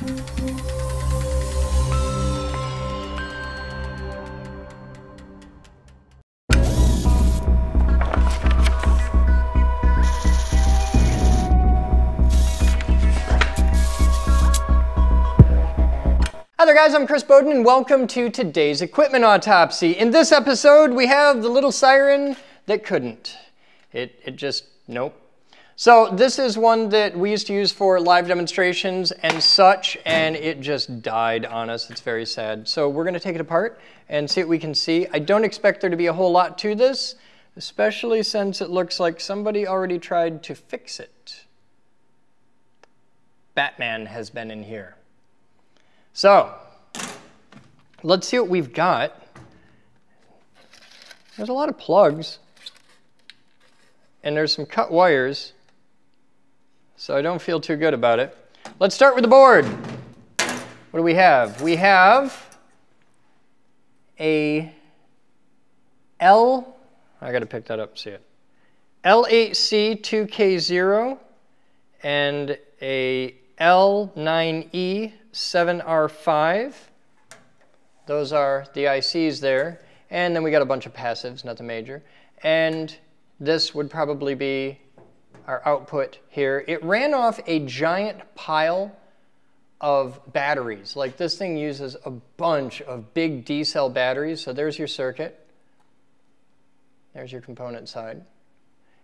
Hi there guys, I'm Chris Boden and welcome to today's Equipment Autopsy. In this episode, we have the little siren that couldn't. It just, nope. So this is one that we used to use for live demonstrations and such, and it just died on us. It's very sad. So we're gonna take it apart and see what we can see. I don't expect there to be a whole lot to this, especially since it looks like somebody already tried to fix it. Batman has been in here. So, let's see what we've got. There's a lot of plugs, and there's some cut wires, so I don't feel too good about it. Let's start with the board. What do we have? We have a L8C2K0 and a L9E7R5. Those are the ICs there. And then we got a bunch of passives, nothing major. And this would probably be our output here. It ran off a giant pile of batteries. Like this thing uses a bunch of big D cell batteries. So there's your circuit. There's your component side.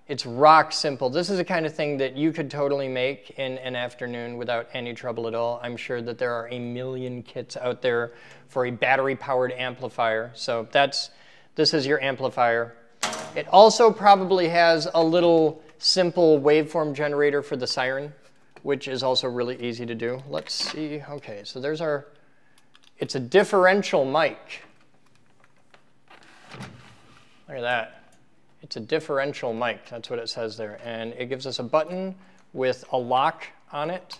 It's rock simple. This is the kind of thing that you could totally make in an afternoon without any trouble at all. I'm sure that there are a million kits out there for a battery-powered amplifier. So this is your amplifier. It also probably has a little simple waveform generator for the siren, which is also really easy to do. Let's see. Okay, so there's our, it's a differential mic. Look at that. It's a differential mic, that's what it says there. And it gives us a button with a lock on it.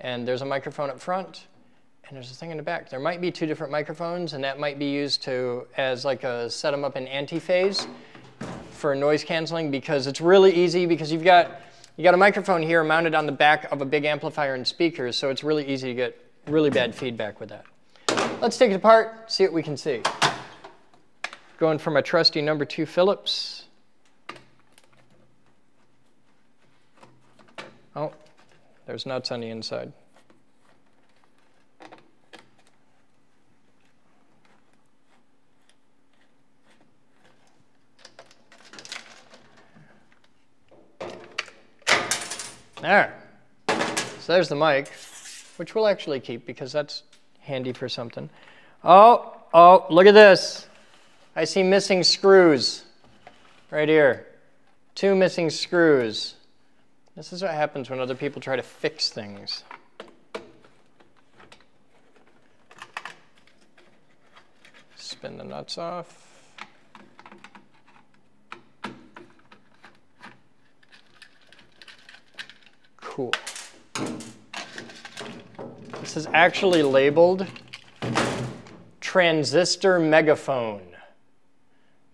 And there's a microphone up front, and there's a thing in the back. There might be two different microphones, and that might be used as like a set them up in anti-phase for noise canceling, because it's really easy, because you got a microphone here mounted on the back of a big amplifier and speakers, so it's really easy to get really bad feedback with that. Let's take it apart, see what we can see. Going for my trusty #2 Phillips. Oh, there's nuts on the inside. There. So there's the mic, which we'll actually keep because that's handy for something. Oh, look at this. I see missing screws right here. Two missing screws. This is what happens when other people try to fix things. Spin the nuts off. Cool. This is actually labeled transistor megaphone.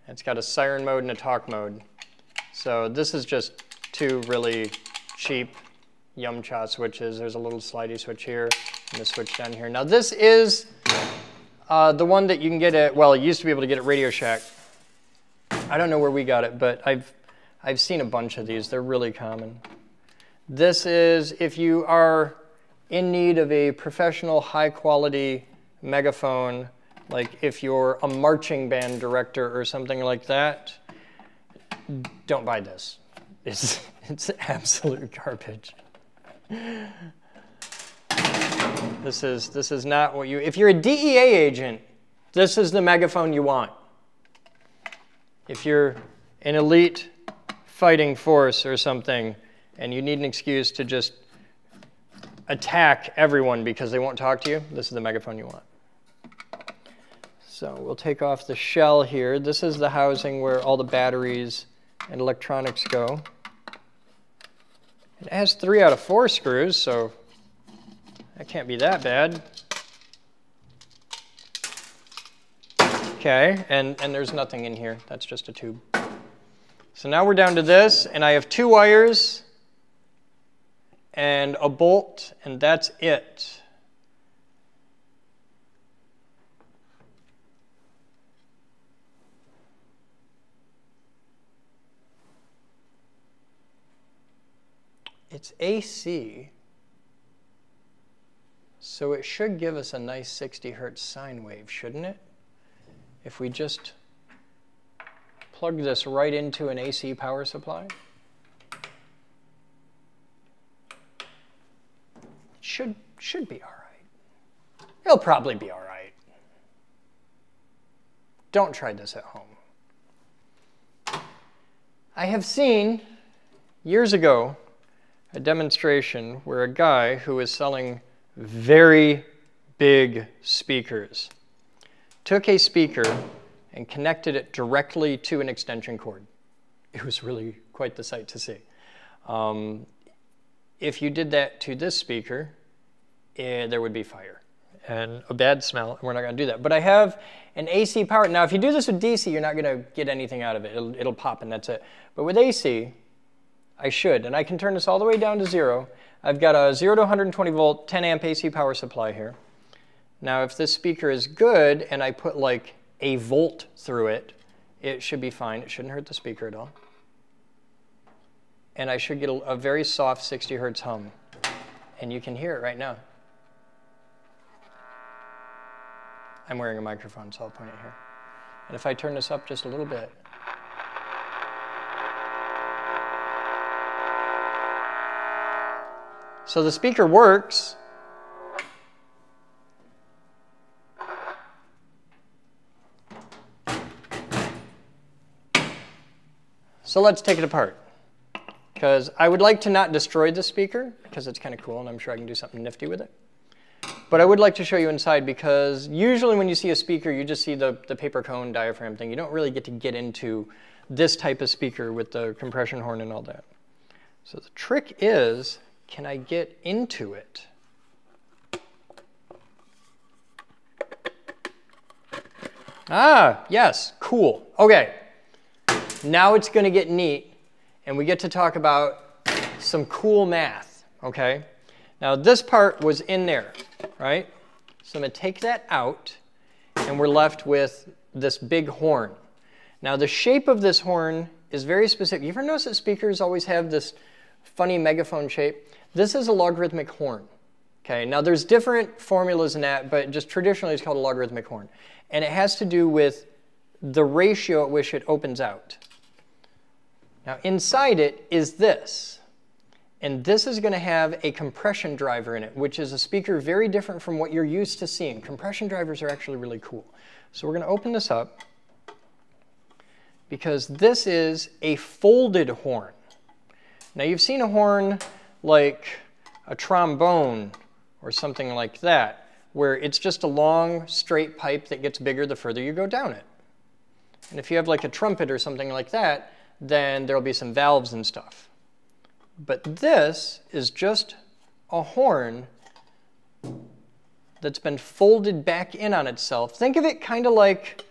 It's got a siren mode and a talk mode. So this is just two really cheap yum-cha switches. There's a little slidey switch here and a switch down here. Now this is the one that you can get at, well, you used to be able to get at Radio Shack. I don't know where we got it, but I've seen a bunch of these. They're really common. This is if you are in need of a professional high-quality megaphone, like if you're a marching band director or something like that, don't buy this. It's absolute garbage. This is not what you, if you're a DEA agent, this is the megaphone you want. If you're an elite fighting force or something and you need an excuse to just attack everyone because they won't talk to you, this is the megaphone you want. So we'll take off the shell here. This is the housing where all the batteries and electronics go. It has 3 out of 4 screws, so that can't be that bad. Okay, and there's nothing in here. That's just a tube. So now we're down to this, and I have 2 wires and a bolt, and that's it. It's AC, so it should give us a nice 60 hertz sine wave, shouldn't it? If we just plug this right into an AC power supply, it should be all right. It'll probably be all right. Don't try this at home. I have seen years ago a demonstration where a guy who was selling very big speakers took a speaker and connected it directly to an extension cord. It was really quite the sight to see. If you did that to this speaker, there would be fire and a bad smell. We're not going to do that. But I have an AC power. Now, if you do this with DC, you're not going to get anything out of it. It'll pop, and that's it. But with AC, I should. And I can turn this all the way down to zero. I've got a 0 to 120 volt, 10 amp AC power supply here. Now, if this speaker is good and I put like a volt through it, it should be fine. It shouldn't hurt the speaker at all. And I should get a very soft 60 hertz hum. And you can hear it right now. I'm wearing a microphone, so I'll point it here. And if I turn this up just a little bit, so the speaker works. So let's take it apart, because I would like to not destroy this speaker, because it's kind of cool and I'm sure I can do something nifty with it. But I would like to show you inside, because usually when you see a speaker, you just see the paper cone diaphragm thing. You don't really get to get into this type of speaker with the compression horn and all that. So the trick is, can I get into it? Ah, yes, cool. Okay, now it's gonna get neat, and we get to talk about some cool math, okay? Now this part was in there, right? So I'm gonna take that out, and we're left with this big horn. Now the shape of this horn is very specific. You ever notice that speakers always have this funny megaphone shape? This is a logarithmic horn, okay? Now there's different formulas in that, but just traditionally it's called a logarithmic horn. And it has to do with the ratio at which it opens out. Now inside it is this. And this is gonna have a compression driver in it, which is a speaker very different from what you're used to seeing. Compression drivers are actually really cool. So we're gonna open this up, because this is a folded horn. Now you've seen a horn like a trombone or something like that, where it's just a long straight pipe that gets bigger the further you go down it. And if you have like a trumpet or something like that, then there'll be some valves and stuff. But this is just a horn that's been folded back in on itself. Think of it kind of like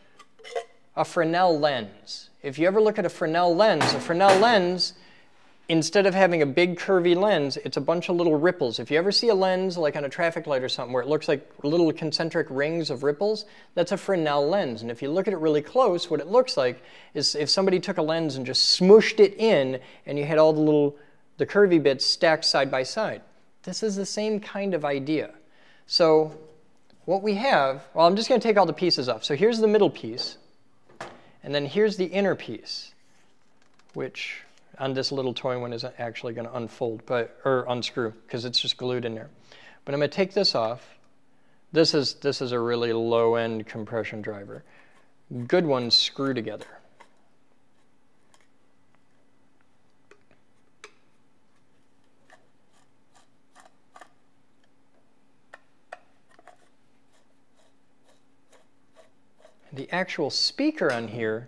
a Fresnel lens. If you ever look at a Fresnel lens, instead of having a big curvy lens, it's a bunch of little ripples. If you ever see a lens like on a traffic light or something where it looks like little concentric rings of ripples, that's a Fresnel lens. And if you look at it really close, what it looks like is if somebody took a lens and just smooshed it in, and you had all the curvy bits stacked side by side. This is the same kind of idea. So what we have, well, I'm just gonna take all the pieces off. So here's the middle piece, and then here's the inner piece, which on this little toy one isn't actually gonna unfold, or unscrew, because it's just glued in there. But I'm gonna take this off. This is a really low-end compression driver. Good ones screw together. The actual speaker on here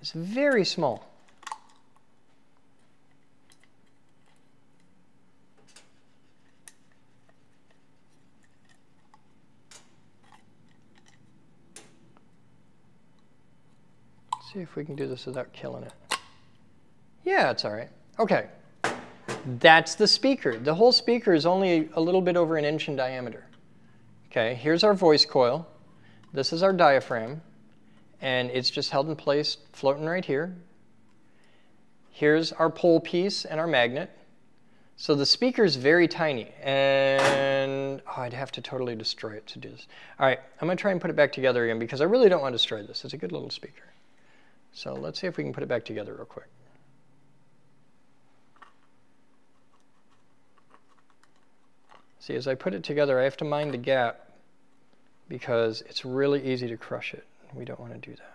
is very small. See if we can do this without killing it. Yeah, it's all right. Okay, that's the speaker. The whole speaker is only a little bit over an inch in diameter. Okay, here's our voice coil. This is our diaphragm, and it's just held in place, floating right here. Here's our pole piece and our magnet. So the speaker's very tiny, and oh, I'd have to totally destroy it to do this. All right, I'm gonna try and put it back together again because I really don't want to destroy this. It's a good little speaker. So let's see if we can put it back together real quick. See, as I put it together, I have to mind the gap because it's really easy to crush it. We don't want to do that.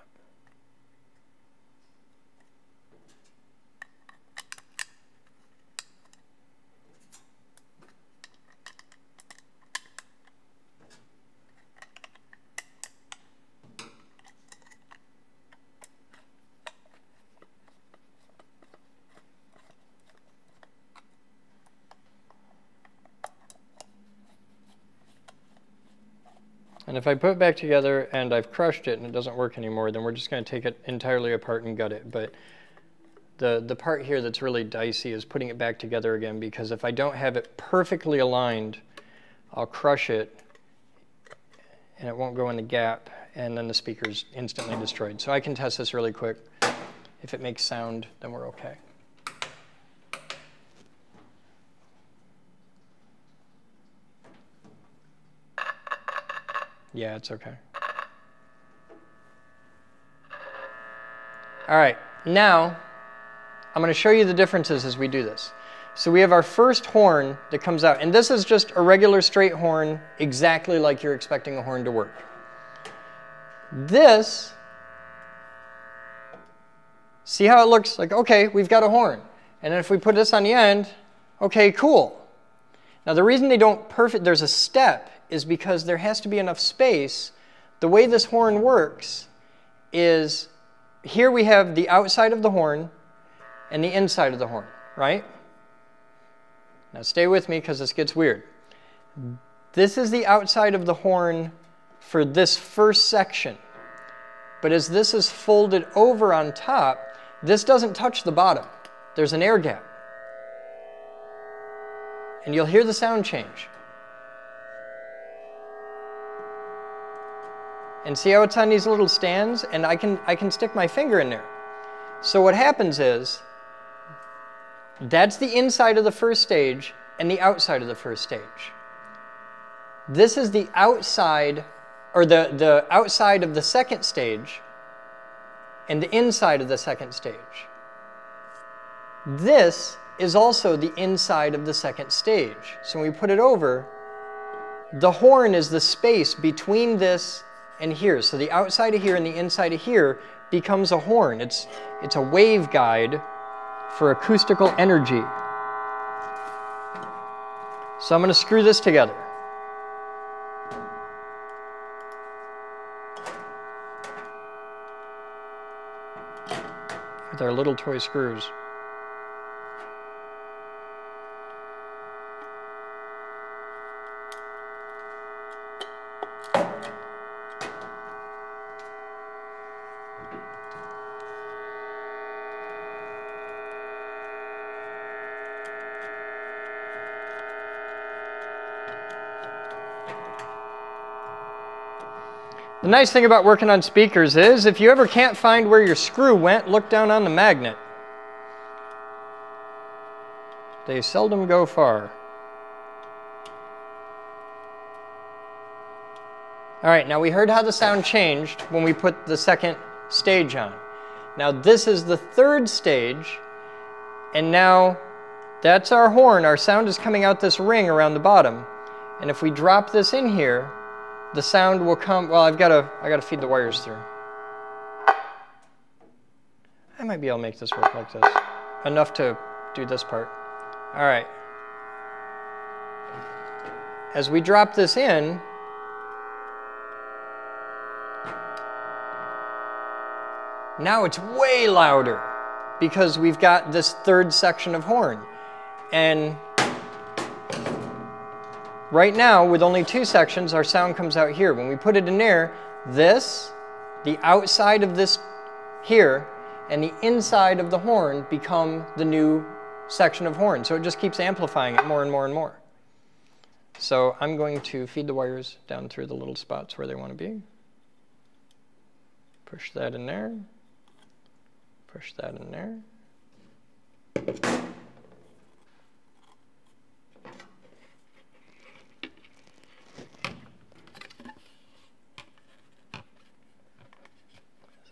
And if I put it back together and I've crushed it and it doesn't work anymore, then we're just going to take it entirely apart and gut it. But the part here that's really dicey is putting it back together again, because if I don't have it perfectly aligned, I'll crush it and it won't go in the gap, and then the speaker's instantly destroyed. So I can test this really quick. If it makes sound, then we're okay. Yeah, it's okay. All right, now I'm going to show you the differences as we do this. So we have our first horn that comes out, and this is just a regular straight horn, exactly like you're expecting a horn to work. This, see how it looks? Like, okay, we've got a horn. And then if we put this on the end, okay, cool. Now the reason they don't perfect, there's a step, is because there has to be enough space. The way this horn works is here we have the outside of the horn and the inside of the horn, right? Now stay with me because this gets weird. This is the outside of the horn for this first section. But as this is folded over on top, this doesn't touch the bottom. There's an air gap. And you'll hear the sound change. And see how it's on these little stands? And I can stick my finger in there. So what happens is, that's the inside of the first stage and the outside of the first stage. This is the outside, or the outside of the second stage and the inside of the second stage. This is also the inside of the second stage. So when we put it over, the horn is the space between this and here. So the outside of here and the inside of here becomes a horn. It's a waveguide for acoustical energy. So I'm going to screw this together. With our little toy screws. The nice thing about working on speakers is if you ever can't find where your screw went, look down on the magnet. They seldom go far. All right, now we heard how the sound changed when we put the second stage on. Now this is the third stage, and now that's our horn. Our sound is coming out this ring around the bottom. And if we drop this in here, the sound will come. Well, I gotta feed the wires through. I might be able to make this work like this. Enough to do this part. All right. As we drop this in, now it's way louder because we've got this third section of horn. And right now, with only two sections, our sound comes out here. When we put it in there, this, the outside of this here, and the inside of the horn become the new section of horn. So it just keeps amplifying it more and more and more. So I'm going to feed the wires down through the little spots where they want to be. Push that in there. Push that in there.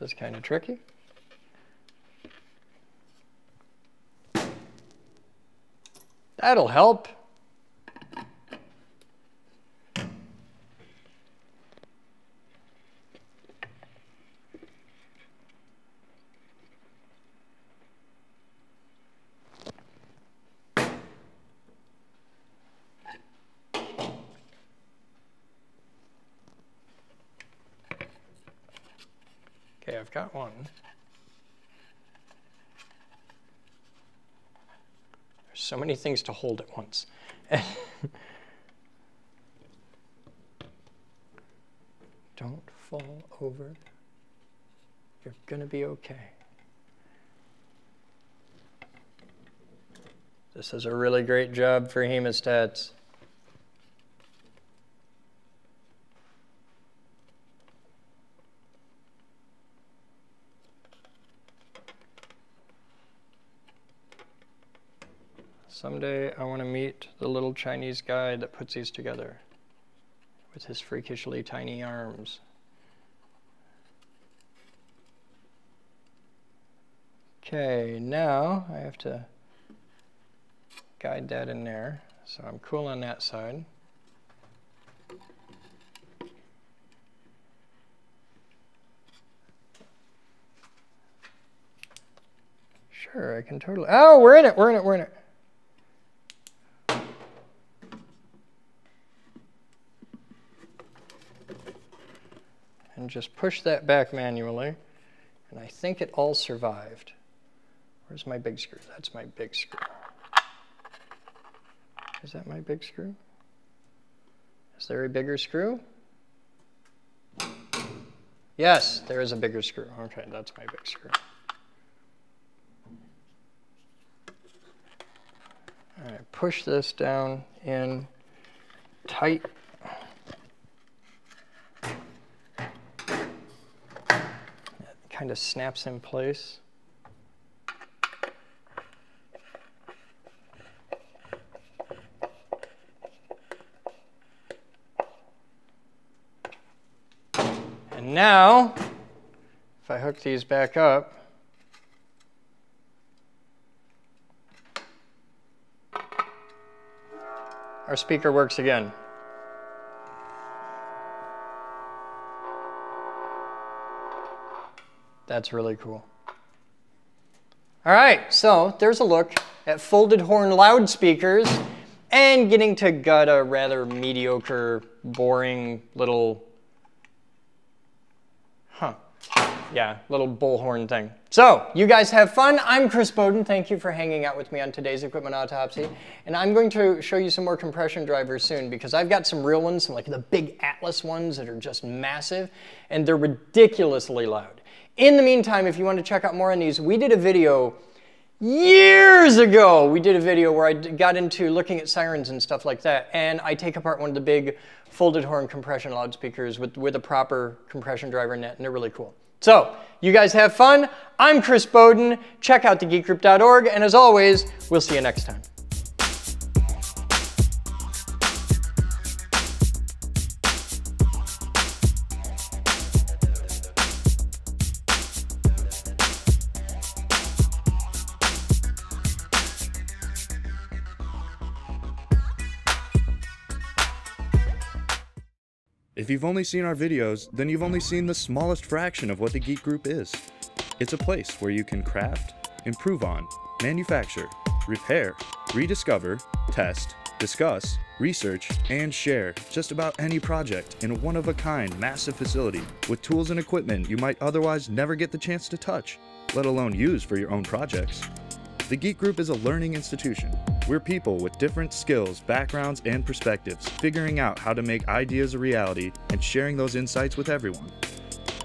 This is kind of tricky. That'll help. Okay, I've got one. There's so many things to hold at once. Don't fall over. You're gonna be okay. This is a really great job for hemostats. Someday I want to meet the little Chinese guy that puts these together with his freakishly tiny arms. Okay, now I have to guide that in there, so I'm cool on that side. Sure, I can totally, oh, we're in it, we're in it, we're in it. And just push that back manually, and I think it all survived. Where's my big screw? That's my big screw. Is that my big screw? Is there a bigger screw? Yes, there is a bigger screw. Okay, that's my big screw. All right, push this down in tight. Kind of snaps in place. And now, if I hook these back up, our speaker works again. That's really cool. All right, so there's a look at folded horn loudspeakers and getting to gut a rather mediocre, boring little, little bullhorn thing. So you guys have fun. I'm Chris Boden. Thank you for hanging out with me on today's Equipment Autopsy. And I'm going to show you some more compression drivers soon because I've got some real ones, some like the big Atlas ones that are just massive and they're ridiculously loud. In the meantime, if you want to check out more on these, we did a video years ago. We did a video where I got into looking at sirens and stuff like that, and I take apart one of the big folded horn compression loudspeakers with a proper compression driver net, and they're really cool. So, you guys have fun. I'm Chris Boden. Check out thegeekgroup.org, and as always, we'll see you next time. If you've only seen our videos, then you've only seen the smallest fraction of what the Geek Group is. It's a place where you can craft, improve on, manufacture, repair, rediscover, test, discuss, research, and share just about any project in a one-of-a-kind massive facility with tools and equipment you might otherwise never get the chance to touch, let alone use for your own projects. The Geek Group is a learning institution. We're people with different skills, backgrounds, and perspectives, figuring out how to make ideas a reality and sharing those insights with everyone.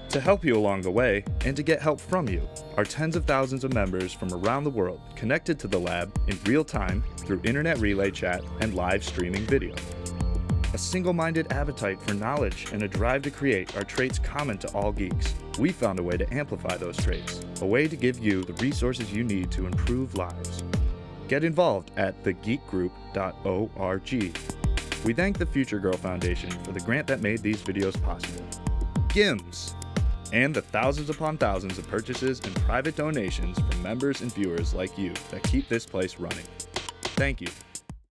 To help you along the way and to get help from you are tens of thousands of members from around the world connected to the lab in real time through internet relay chat and live streaming video. A single-minded appetite for knowledge and a drive to create are traits common to all geeks. We found a way to amplify those traits, a way to give you the resources you need to improve lives. Get involved at thegeekgroup.org. We thank the Future Girl Foundation for the grant that made these videos possible. GIMS. and the thousands upon thousands of purchases and private donations from members and viewers like you that keep this place running. Thank you.